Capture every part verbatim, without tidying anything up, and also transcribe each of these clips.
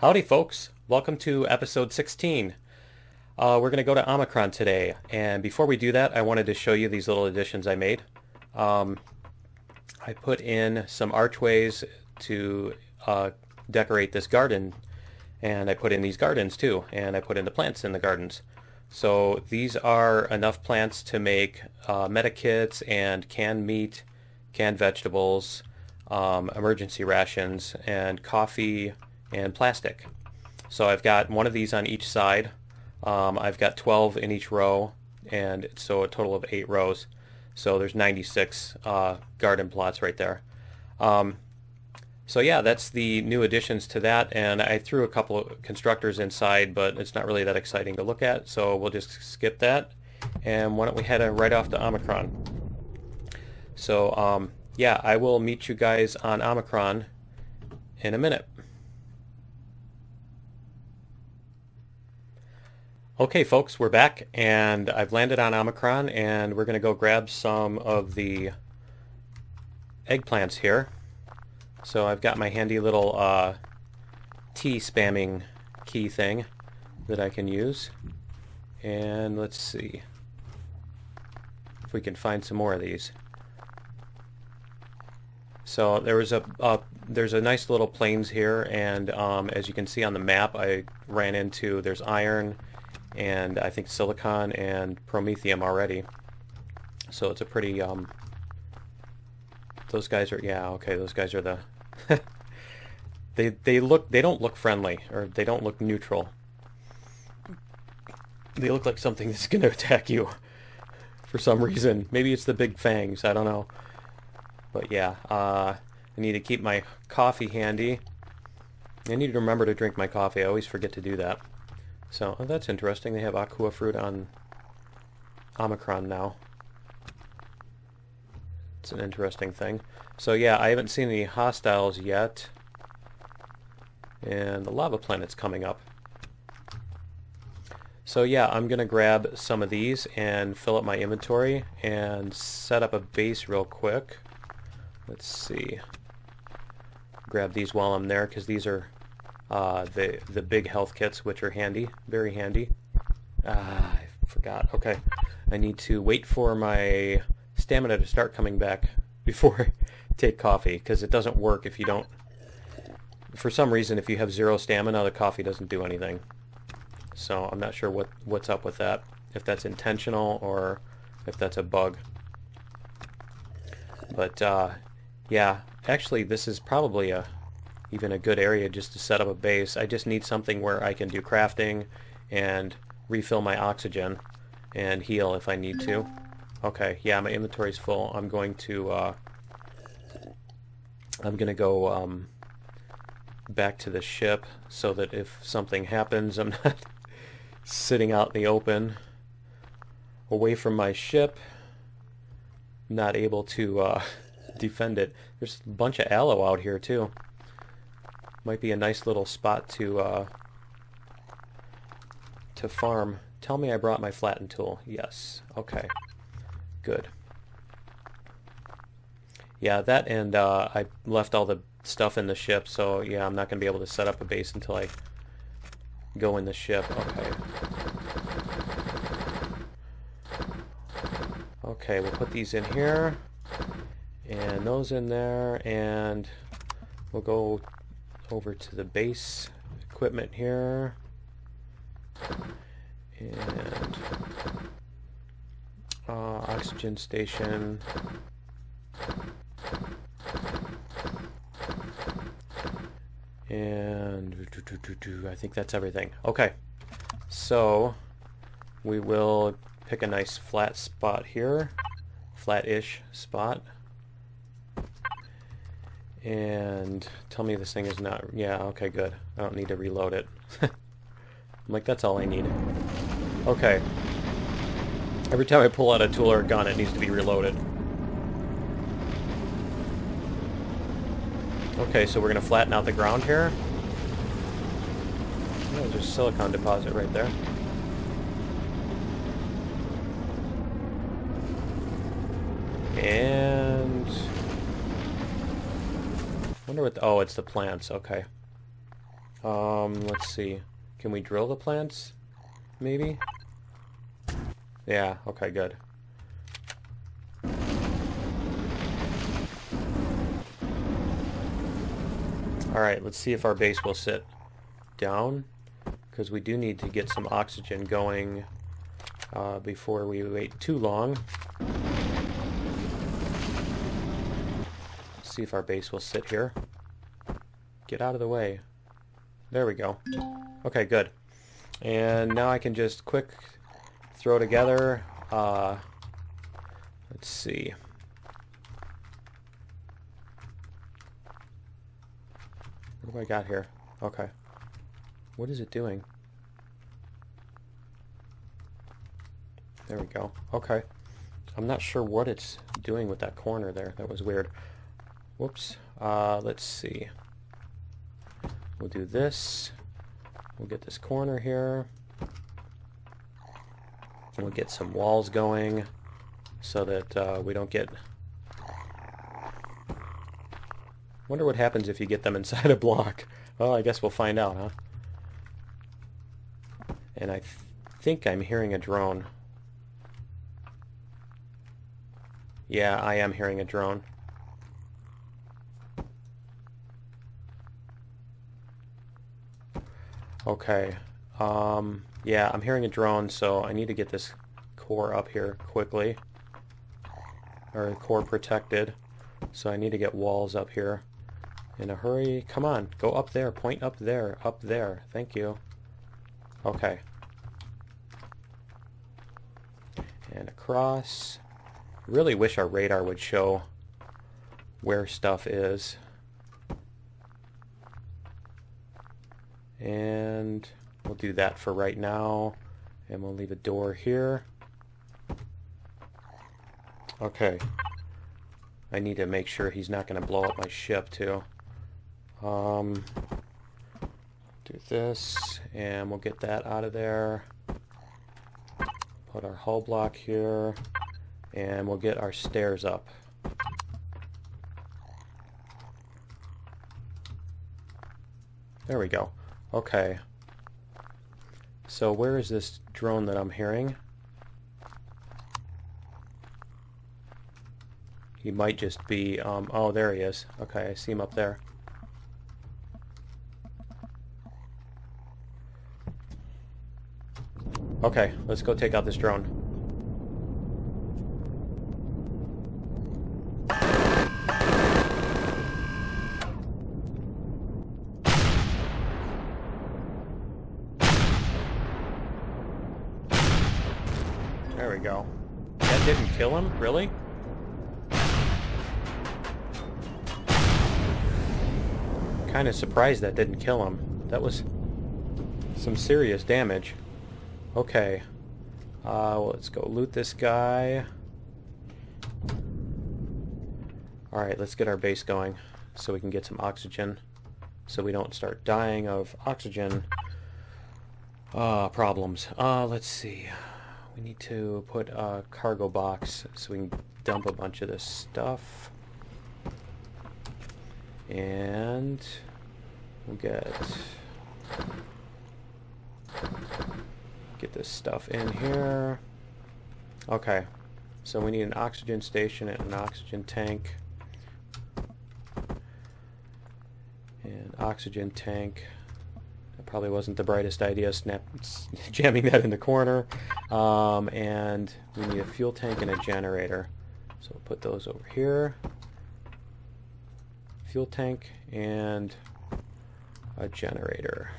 Howdy folks, welcome to episode sixteen. Uh, we're going to go to Omicron today, and before we do that I wanted to show you these little additions I made. Um, I put in some archways to uh, decorate this garden, and I put in these gardens too, and I put in the plants in the gardens. So these are enough plants to make uh, medikits and canned meat, canned vegetables, um, emergency rations, and coffee, and plastic. So I've got one of these on each side. Um, I've got twelve in each row, and so a total of eight rows. So there's ninety-six uh, garden plots right there. Um, so yeah, that's the new additions to that, and I threw a couple of constructors inside, but it's not really that exciting to look at, so we'll just skip that. And why don't we head right off to Omicron. So um, yeah, I will meet you guys on Omicron in a minute. Okay folks, we're back, and I've landed on Omicron, and we're going to go grab some of the eggplants here. So I've got my handy little uh, T-spamming key thing that I can use. And let's see if we can find some more of these. So there was a, uh, there's a nice little plains here, and um, as you can see on the map, I ran into, there's iron, and I think silicon and promethium already. So it's a pretty, um, those guys are, yeah, okay, those guys are the, they, they look, they don't look friendly, or they don't look neutral. They look like something that's going to attack you for some reason. Maybe it's the big fangs, I don't know. But yeah, uh, I need to keep my coffee handy. I need to remember to drink my coffee, I always forget to do that. So, oh, that's interesting. They have aqua fruit on Omicron now. It's an interesting thing. So yeah, I haven't seen any hostiles yet. And the lava planet's coming up. So yeah, I'm going to grab some of these and fill up my inventory and set up a base real quick. Let's see. Grab these while I'm there, because these are Uh, the, the big health kits, which are handy, very handy. Ah, I forgot. Okay, I need to wait for my stamina to start coming back before I take coffee, because it doesn't work if you don't... For some reason, if you have zero stamina, the coffee doesn't do anything. So I'm not sure what, what's up with that, if that's intentional or if that's a bug. But, uh, yeah, actually this is probably a... even a good area just to set up a base. I just need something where I can do crafting and refill my oxygen and heal if I need to. Okay, yeah, my inventory's full. I'm going to uh, I'm gonna go um, back to the ship so that if something happens, I'm not sitting out in the open, away from my ship, not able to uh, defend it. There's a bunch of aloe out here too. Might be a nice little spot to uh, to farm. Tell me I brought my flatten tool. Yes. Okay. Good. Yeah, that and uh, I left all the stuff in the ship, so yeah, I'm not going to be able to set up a base until I go in the ship. Okay. Okay, we'll put these in here, and those in there, and we'll go over to the base equipment here, and uh, oxygen station. And do, do, do, do, I think that's everything. Okay, so we will pick a nice flat spot here, flat-ish spot. And tell me this thing is not... yeah, okay, good. I don't need to reload it. I'm like, that's all I need. Okay. Every time I pull out a tool or a gun, it needs to be reloaded. Okay, so we're going to flatten out the ground here. Oh, there's a silicon deposit right there. And... wonder what the, oh, it's the plants. Okay. Um, let's see. Can we drill the plants? Maybe? Yeah, okay, good. Alright, let's see if our base will sit down, because we do need to get some oxygen going uh, before we wait too long. Let's see if our base will sit here. Get out of the way. There we go. Okay, good. And now I can just quick throw together, uh, let's see. What do I got here? Okay. What is it doing? There we go. Okay. I'm not sure what it's doing with that corner there. That was weird. Whoops. Uh, let's see. We'll do this. We'll get this corner here. And we'll get some walls going so that uh, we don't get... Wonder what happens if you get them inside a block. Well, I guess we'll find out, huh? And I th think I'm hearing a drone. Yeah, I am hearing a drone. Okay. Um, yeah, I'm hearing a drone, so I need to get this core up here quickly. Or core protected. So I need to get walls up here. In a hurry. Come on, go up there. Point up there. Up there. Thank you. Okay. And across. Really wish our radar would show where stuff is. And we'll do that for right now. And we'll leave a door here. Okay. I need to make sure he's not going to blow up my ship, too. Um, do this, and we'll get that out of there. Put our hull block here, and we'll get our stairs up. There we go. Okay. So where is this drone that I'm hearing? He might just be, um, oh, there he is. Okay, I see him up there. Okay, let's go take out this drone. There we go. That didn't kill him? Really? Kind of surprised that didn't kill him. That was some serious damage. Okay, uh, well, let's go loot this guy. All right, let's get our base going so we can get some oxygen, so we don't start dying of oxygen uh, problems. Uh, let's see. We need to put a cargo box so we can dump a bunch of this stuff. And we'll get get this stuff in here. Okay, so we need an oxygen station and an oxygen tank. And oxygen tank. That probably wasn't the brightest idea, snap jamming that in the corner. Um, and we need a fuel tank and a generator. So we'll put those over here. Fuel tank and a generator.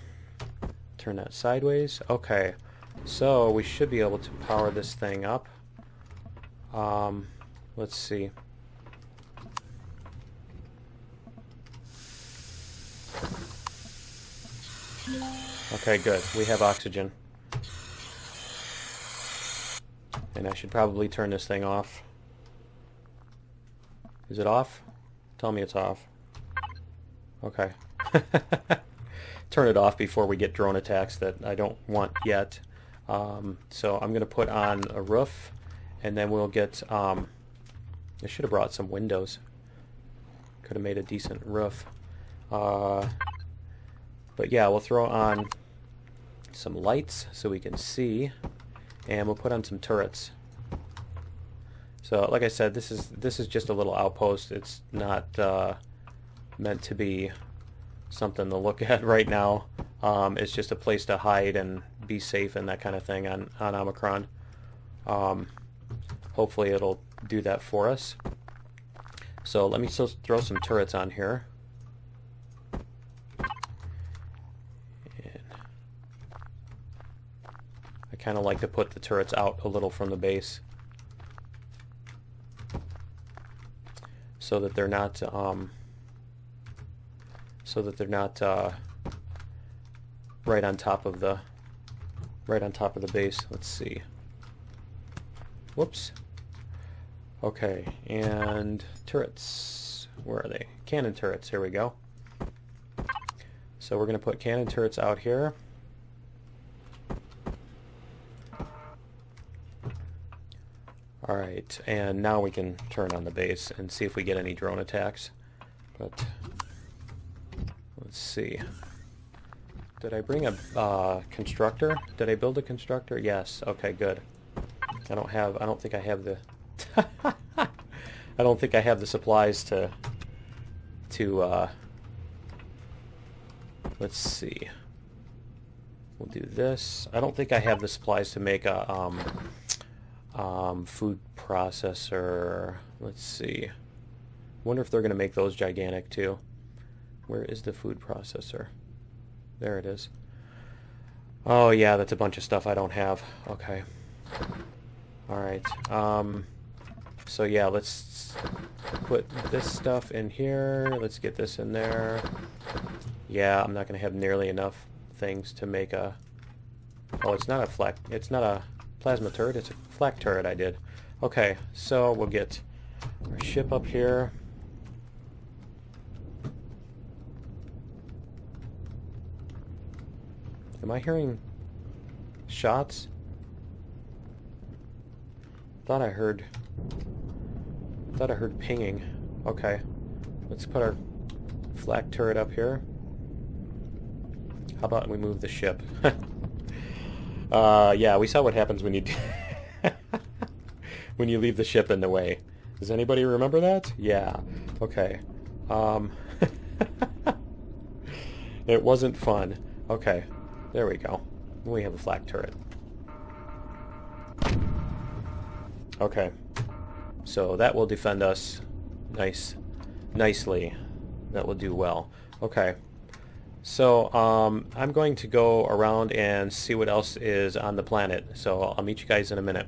Turn that sideways. Okay, so we should be able to power this thing up. Um, let's see. Okay, good. We have oxygen. And I should probably turn this thing off. Is it off? Tell me it's off. Okay. Turn it off before we get drone attacks that I don't want yet. Um, so I'm going to put on a roof, and then we'll get... Um, I should have brought some windows. Could have made a decent roof. Uh, But yeah, we'll throw on some lights so we can see, and we'll put on some turrets. So like I said, this is this is just a little outpost. It's not uh, meant to be something to look at right now. Um, it's just a place to hide and be safe and that kind of thing on, on Omicron. Um, hopefully it'll do that for us. So let me still throw some turrets on here. And I kind of like to put the turrets out a little from the base so that they're not um, so that they're not uh, right on top of the right on top of the base. Let's see. Whoops. Okay, and turrets, where are they? Cannon turrets, here we go. So we're going to put cannon turrets out here. Alright, and now we can turn on the base and see if we get any drone attacks. But let's see. Did I bring a uh, constructor? Did I build a constructor? Yes, okay, good. I don't have, I don't think I have the... I don't think I have the supplies to to uh, let's see, we'll do this. I don't think I have the supplies to make a um, um, food processor. Let's see, wonder if they're gonna make those gigantic too. Where is the food processor? There it is. Oh yeah, that's a bunch of stuff I don't have. Okay, alright, um, so yeah, let's put this stuff in here. Let's get this in there. Yeah, I'm not going to have nearly enough things to make a... Oh, it's not a flak. It's not a plasma turret. It's a flak turret I did. Okay, so we'll get our ship up here. Am I hearing shots? Thought I heard... Thought I heard pinging. Okay, let's put our flak turret up here. How about we move the ship? uh, yeah, we saw what happens when you when you leave the ship in the way. Does anybody remember that? Yeah. Okay. Um, it wasn't fun. Okay, there we go. We have a flak turret. Okay. So that will defend us nice, nicely. That will do well. Okay, so um, I'm going to go around and see what else is on the planet. So I'll meet you guys in a minute.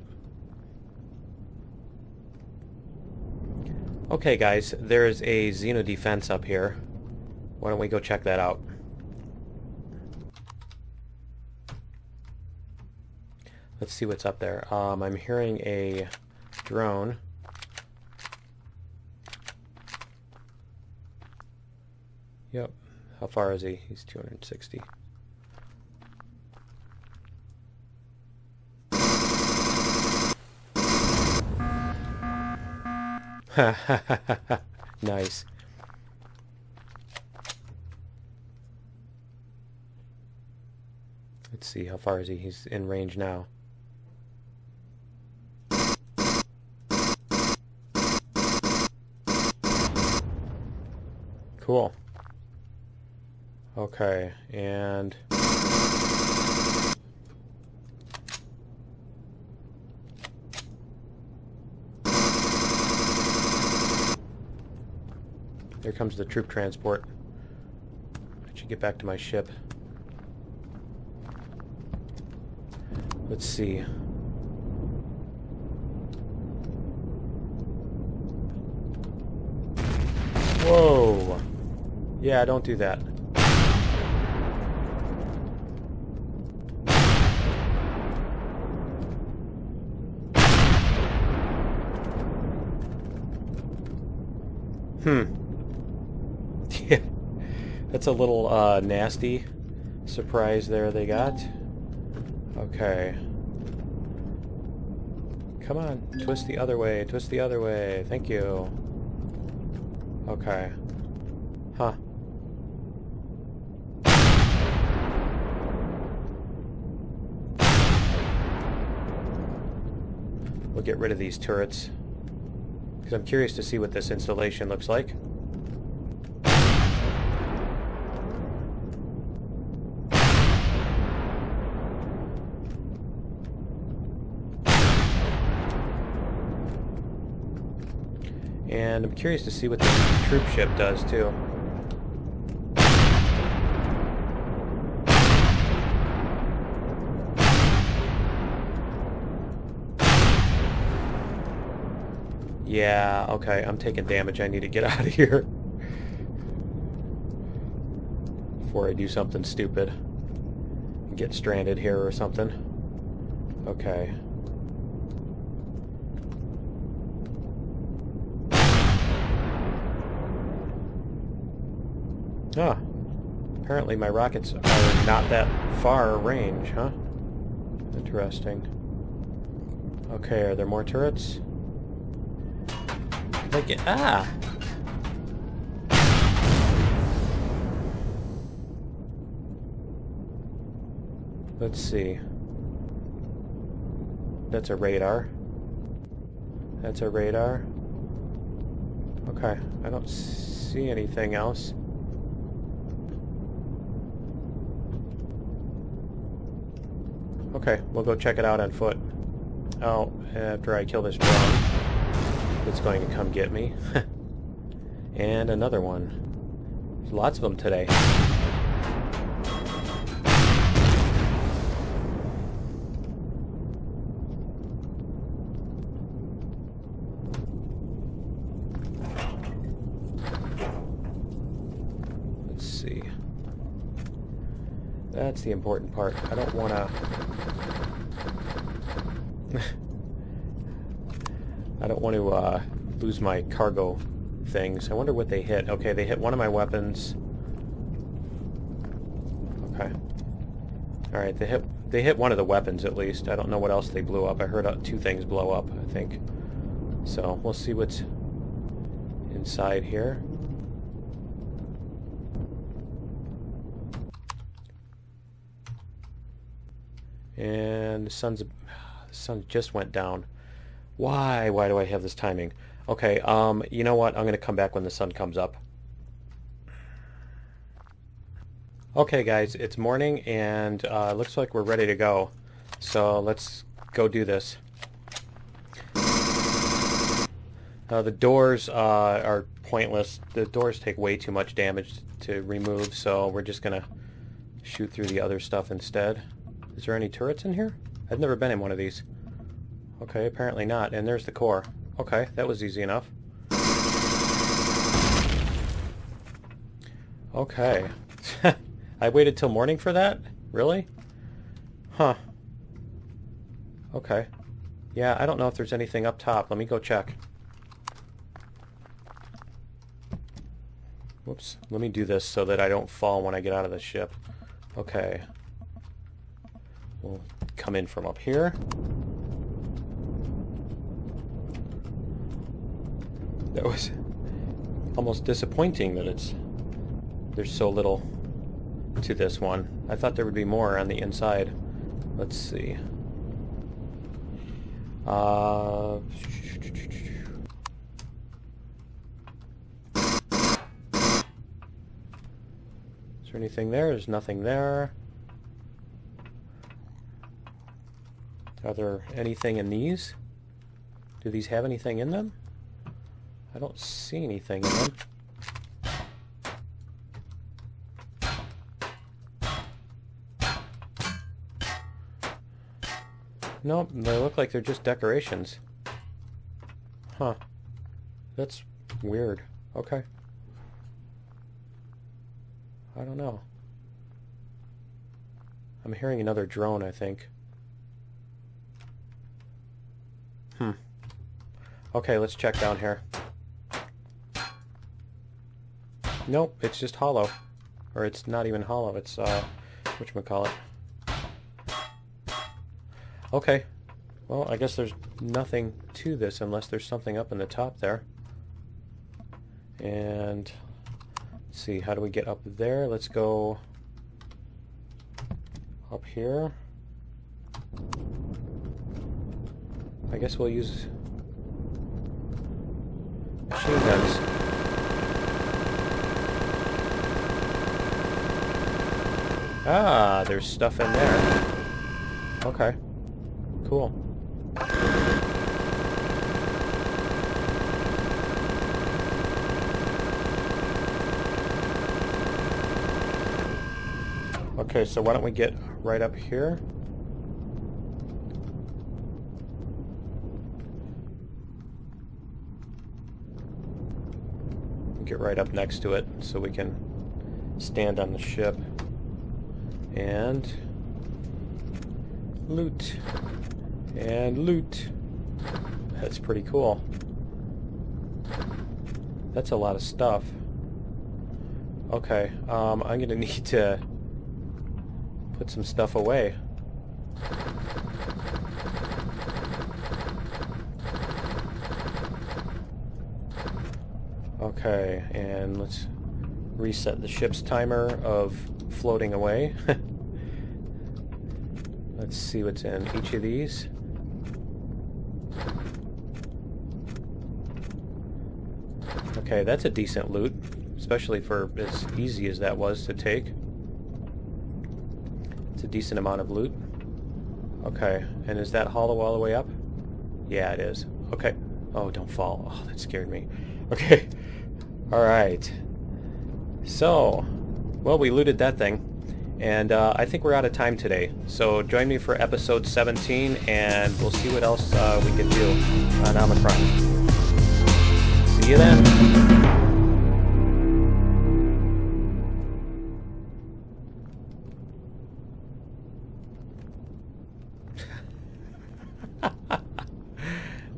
Okay guys, there's a Xeno Defense up here. Why don't we go check that out? Let's see what's up there. Um, I'm hearing a drone. Yep. How far is he? He's two hundred sixty. Nice. Let's see, how far is he? He's in range now. Cool. Okay, and there comes the troop transport. I should get back to my ship. Let's see. Whoa! Yeah, don't do that. Hmm. Yeah. That's a little uh, nasty surprise there they got. Okay. Come on. Twist the other way. Twist the other way. Thank you. Okay. Huh. We'll get rid of these turrets, because I'm curious to see what this installation looks like. And I'm curious to see what this troop ship does, too. Yeah, okay, I'm taking damage. I need to get out of here before I do something stupid and get stranded here or something. Okay. Ah, apparently my rockets are not that far range, huh? Interesting. Okay, are there more turrets? Like it. Ah! Let's see. That's a radar. That's a radar. Okay, I don't see anything else. Okay, we'll go check it out on foot. Oh, after I kill this drone. It's going to come get me. And another one. There's lots of them today. Let's see. That's the important part. I don't want to... I don't want to uh, lose my cargo things. I wonder what they hit. Okay, they hit one of my weapons. Okay. Alright, they hit they hit one of the weapons at least. I don't know what else they blew up. I heard uh, two things blow up, I think. So, we'll see what's inside here. And the sun's, the sun just went down. Why? Why do I have this timing? Okay, um, you know what? I'm going to come back when the sun comes up. Okay, guys, it's morning, and uh, looks like we're ready to go. So let's go do this. Uh, the doors uh, are pointless. The doors take way too much damage to remove, so we're just going to shoot through the other stuff instead. Is there any turrets in here? I've never been in one of these. Okay, apparently not. And there's the core. Okay, that was easy enough. Okay. I waited till morning for that? Really? Huh. Okay. Yeah, I don't know if there's anything up top. Let me go check. Whoops. Let me do this so that I don't fall when I get out of the ship. Okay. We'll come in from up here. That was almost disappointing that it's there's so little to this one. I thought there would be more on the inside. Let's see. Uh, is there anything there? There's nothing there. Are there anything in these? Do these have anything in them? I don't see anything in them. Nope, they look like they're just decorations. Huh. That's weird. Okay. I don't know. I'm hearing another drone, I think. Hmm. Okay, let's check down here. Nope, it's just hollow. Or it's not even hollow, it's, uh, whatchamacallit. Okay. Well, I guess there's nothing to this unless there's something up in the top there. And, let's see, how do we get up there? Let's go up here. I guess we'll use machine guns. Ah, there's stuff in there. Okay. Cool. Okay, so why don't we get right up here? Get right up next to it so we can stand on the ship and loot and loot. That's pretty cool. That's a lot of stuff. Okay, um, I'm gonna need to put some stuff away. Okay, and let's reset the ship's timer of floating away. Let's see what's in each of these. Okay, that's a decent loot, especially for as easy as that was to take. It's a decent amount of loot. Okay, and is that hollow all the way up? Yeah, it is. Okay. Oh, don't fall. Oh, that scared me. Okay. Alright. So, well, we looted that thing. And uh, I think we're out of time today. So join me for episode seventeen, and we'll see what else uh, we can do on Omicron. See you then.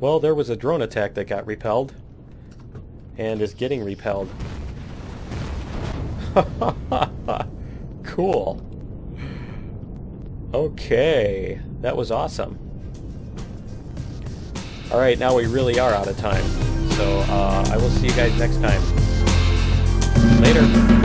Well, there was a drone attack that got repelled, and is getting repelled. Cool. Okay, that was awesome. Alright, now we really are out of time, so uh, I will see you guys next time. Later.